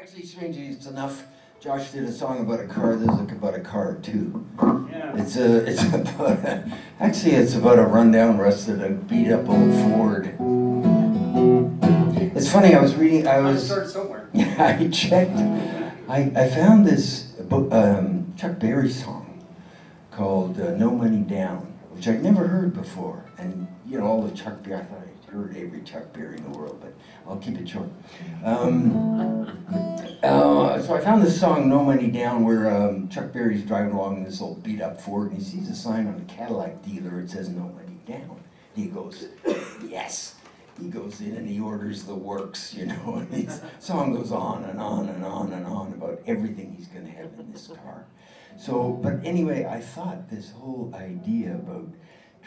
Actually, strangely, it's enough. Josh did a song about a car. This is about a car too. Yeah. It's about a rundown, rusted, and beat up old Ford. It's funny. I was somewhere. Yeah, I checked. I found this Chuck Berry song called "No Money Down," which I'd never heard before. And you know, all the Chuck Berry. I thought I'd heard every Chuck Berry in the world, but I'll keep it short. So I found this song, No Money Down, where Chuck Berry's driving along in this old beat-up Ford, and he sees a sign on a Cadillac dealer. It says, "No Money Down." And he goes, yes. He goes in and he orders the works, you know. And his song goes on and on and on and on about everything he's going to have in this car. So, but anyway, I thought this whole idea about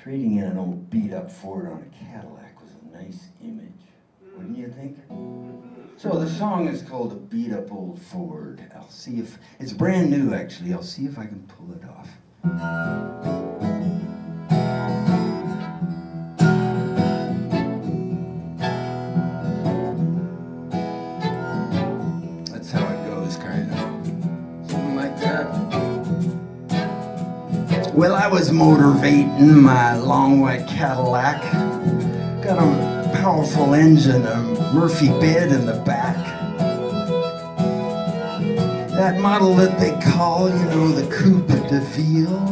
trading in an old beat-up Ford on a Cadillac was a nice image. Wouldn't you think? So the song is called "A Beat Up Old Ford." I'll see if, it's brand new actually, I'll see if I can pull it off. That's how it goes, kind of. Something like that. Well, I was motivating my long white Cadillac. Got a powerful engine, a Murphy bed in the back. That model that they call, you know, the Coupe de Ville.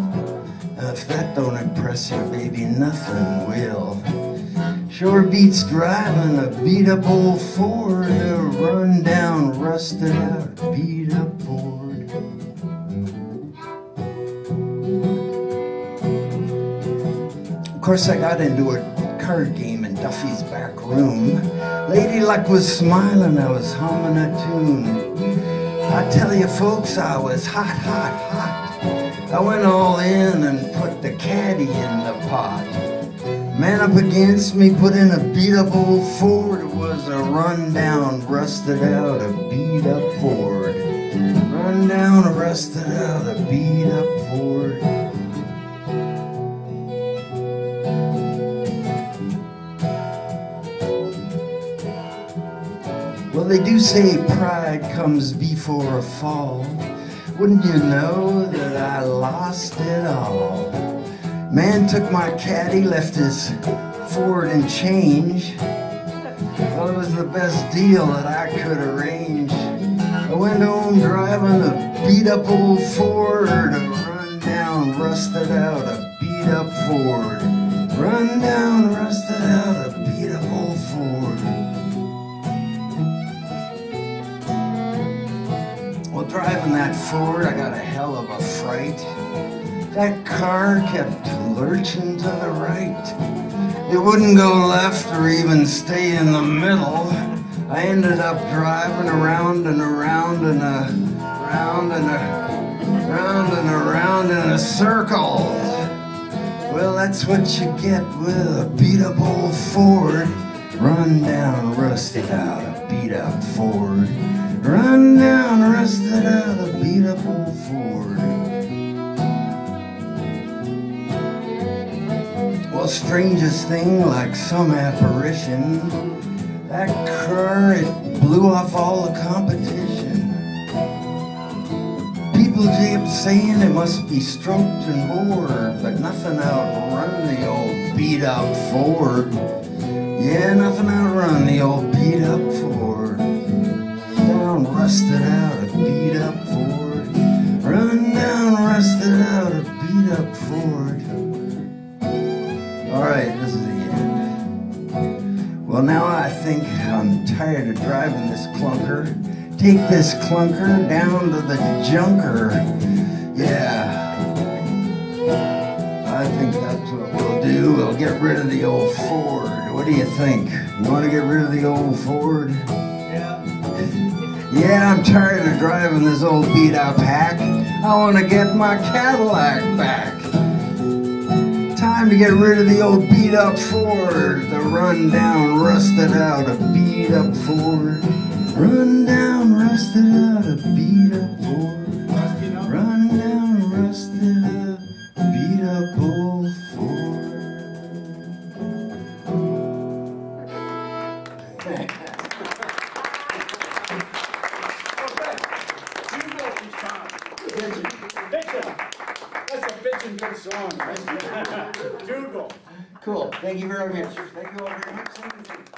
If that don't impress your baby, nothing will. Sure beats driving a beat-up old Ford, a run-down, rusted-out, beat-up Ford. Of course, I got into a card game Duffy's back room. Lady Luck was smiling, I was humming a tune. I tell you folks, I was hot, hot, hot. I went all in and put the caddy in the pot. Man up against me, put in a beat-up old Ford. It was a run-down, rusted-out, a beat-up Ford. Run-down, rusted-out, a beat-up Ford. Well, they do say pride comes before a fall. Wouldn't you know that I lost it all? Man took my caddy, left his Ford and change. Well, it was the best deal that I could arrange. I went home driving a beat-up old Ford, a run-down, rusted-out, a beat-up Ford. Run-down, rusted-out, a beat-up old Ford. Driving that Ford, I got a hell of a fright. That car kept lurching to the right. It wouldn't go left or even stay in the middle. I ended up driving around and around and around and around and around in a circle. Well, that's what you get with a beat-up old Ford. Run down, rusted out, a beat-up Ford. Run down, rusted out, a beat-up old Ford. Well, strangest thing, like some apparition, that car, it blew off all the competition. People kept saying it must be stroked and bored, but nothing outrun the old beat-up Ford. Yeah, nothing outrun the old beat-up Ford. Rusted out, a beat-up Ford. Run down, rusted out, a beat-up Ford. Alright, this is the end. Well, now I think I'm tired of driving this clunker. Take this clunker down to the junker. Yeah. I think that's what we'll do. We'll get rid of the old Ford. What do you think? You want to get rid of the old Ford? Yeah, I'm tired of driving this old beat-up hack. I want to get my Cadillac back. Time to get rid of the old beat-up Ford, the run-down, rusted-out, a beat-up Ford. Run-down, rusted-out, a beat-up Ford. Run-down, rusted-out, beat-up old Ford. Thanks. each time. Bitchin'. Bitchin'. That's a bitchin' good song, right? Dougal. Cool. Thank you very much. Thank you all very much.